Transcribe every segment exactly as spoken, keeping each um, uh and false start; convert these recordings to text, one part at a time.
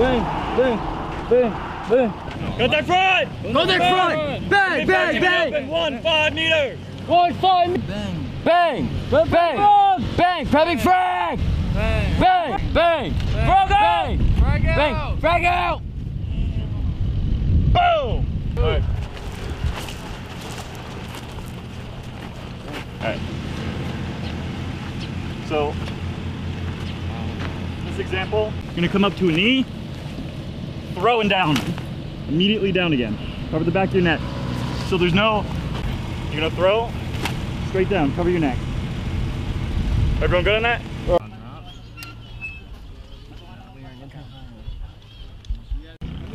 Bang, bang, bang, bang. Got that front! Got that front! Bang, bang, bang! One, five meter! One, five meter! Bang! Bang! Bang! Bang! Bang! Frag! Bang! Bang! Bang! Frag out! Frag out! Frag out! Boom! Alright. Alright. So, this example, you're gonna come up to a knee, throw and down. Immediately down again. Cover the back of your neck. So there's no, you're gonna throw, straight down, cover your neck. Everyone good on that?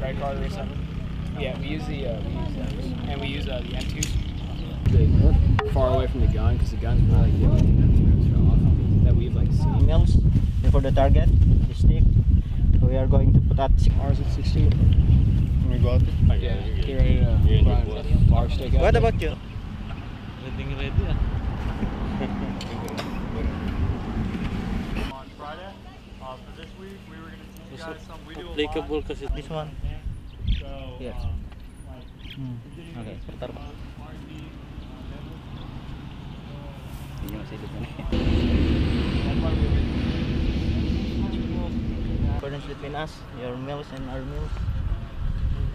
Right guard or something? Yeah, we use the, uh, we use that, and we use uh, the M two. Far away from the gun, because the gun's probably the only thing that's throws off that we've like seen. Emails for the target, the stick. So we are going to put that ours at sixteen. Can we go out there? Yeah, get ready to fire stick out. What about you? Everything ready, yeah. On Friday, uh, for this week, we were going to teach you guys some, we do a lot. This one? So, yeah. Um, like, hmm. Okay, sebentar Pak. Ini masih hidup nih. Accordance between us, your meals and our meals.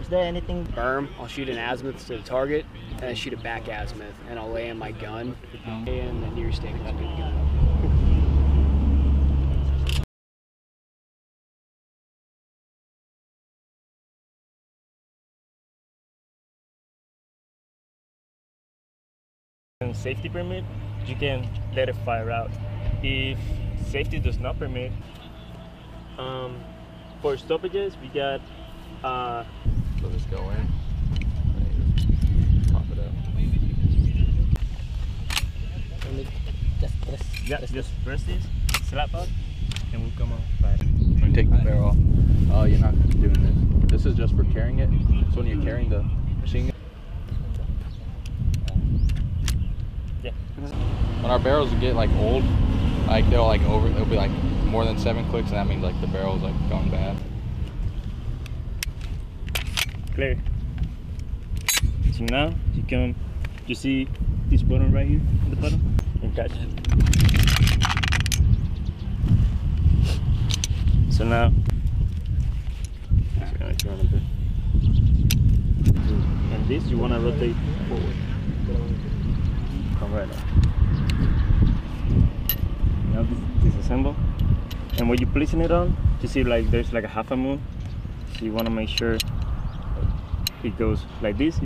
Is there anything? Berm, I'll shoot an azimuth to the target, and I shoot a back azimuth, and I'll lay in my gun, and the nearest stake is between the gun. Safety permit, you can let it fire out. If safety does not permit, um, for stoppages we got. Uh, so let's go in. Pop it up. Just press. Yeah, press just it. press this. Slap out, and we'll come out. Fire. You take the barrel off. Oh, uh, you're not doing this. This is just for carrying it. So when you're carrying the machine gun. When our barrels get like old, like they'll like over, it'll be like more than seven clicks, and that means like the barrel's like gone bad. Clear. So now you can, you see this button right here, the button, and catch it. So now, and this you wanna rotate forward. Come right up. Now this disassemble, and when you're placing it on, you see like there's like a half a moon, so you want to make sure it goes like this.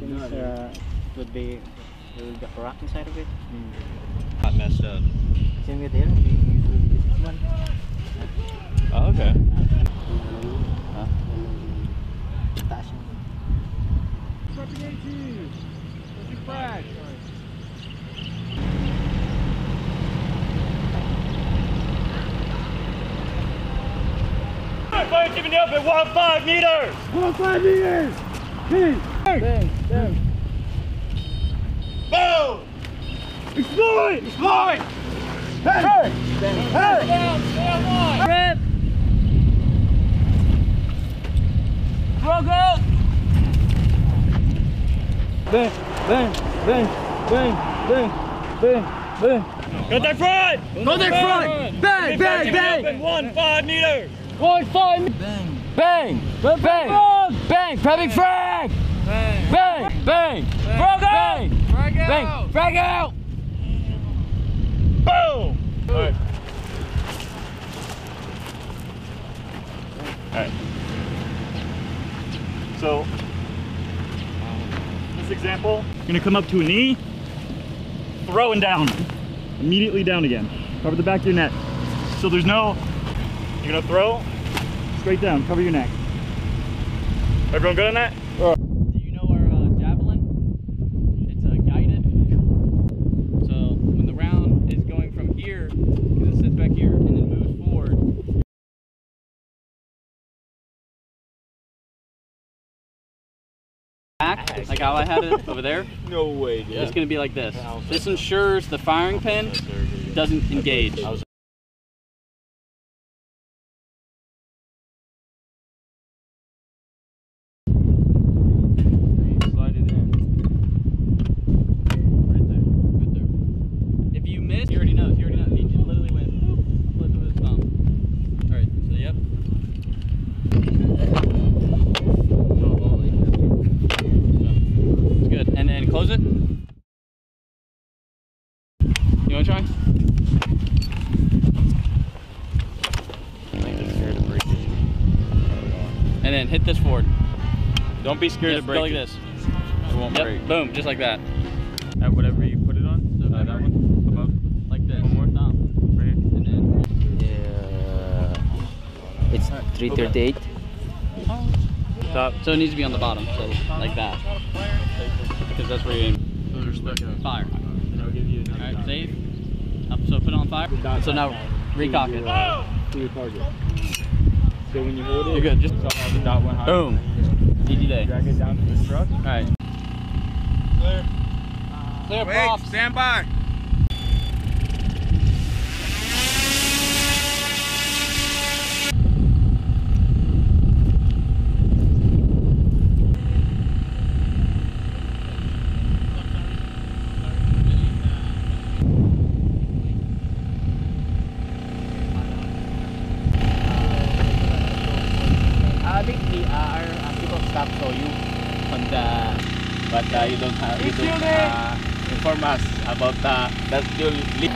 This uh, would be the rock inside of it. Mm. Not messed up. Same with here. We usually use this one. Oh, okay. Huh? Fire's giving you up at one five meters. One five meters. Hey. Bang! Bang! Boom! Explore it! Explore it! Hey! Hey! Hey! Down! Stay on line! Rip! Throw good! Bang! Bang! Bang! Bang! Bang! Bang! Bang! Got that front! Got that front! Bang! Bang! Bang! One five meters! One five! Bang! Bang! Bang! Bang! Bang! Prepping frag! Bang! Bang! Bang! Frag out! Frag out! Frag out! Boom! Alright. Alright. So, this example, you're gonna come up to a knee, throw and down. Immediately down again. Cover the back of your neck. So there's no, you're gonna throw, straight down, cover your neck. Everyone good on that? All right. Back, like how I had it over there. No way, dude. It's gonna be like this. This ensures the firing pin doesn't engage. Close it. You wanna try? And then hit this forward. Don't be scared yes, to break go like it. This. It won't yep. break. Boom, just like that. At whatever you put it on. So uh, that right. one. Above. Like this. One more. No. Right here. And then. Yeah. It's three thirty-eight. Okay. Top. So it needs to be on the bottom. So like that. Because that's where you aim. Fire. Alright, safe. Up, so put it on fire. So now recock it. So when you hold it, you're good. Just boom. Easy day. Drag it down to the truck. Alright. Clear. Clear, props. Stand by. Uh, you don't have you don't uh, inform us about uh, that you'll leave.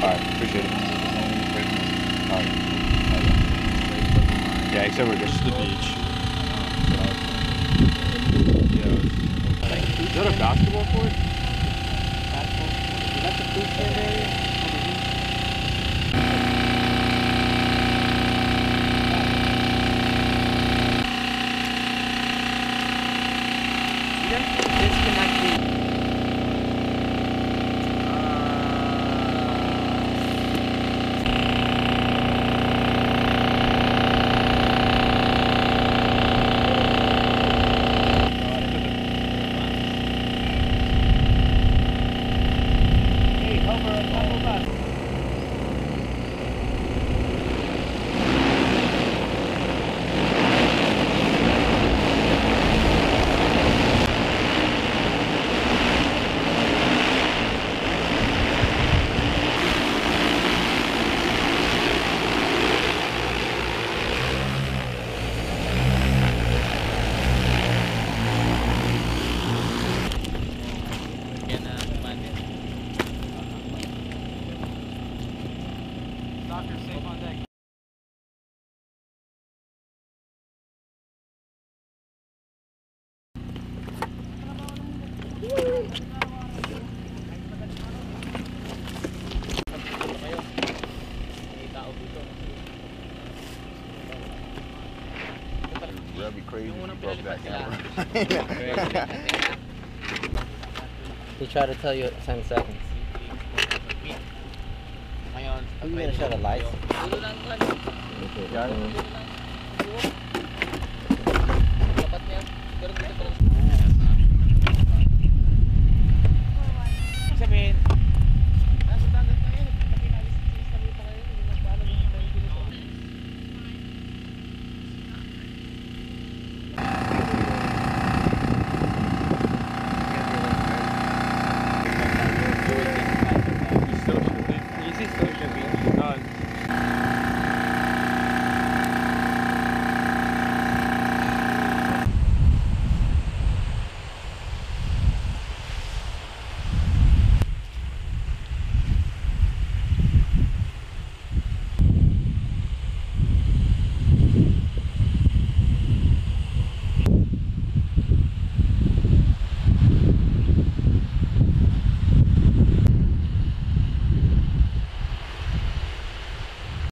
Alright, appreciate it. Alright. Yeah, except we're good. Just the beach. Yeah. Is that a basketball court? Is that the food stand area? Over. That'd be crazy if you broke that camera. He tried to tell you at ten seconds. Are you going to shut the lights?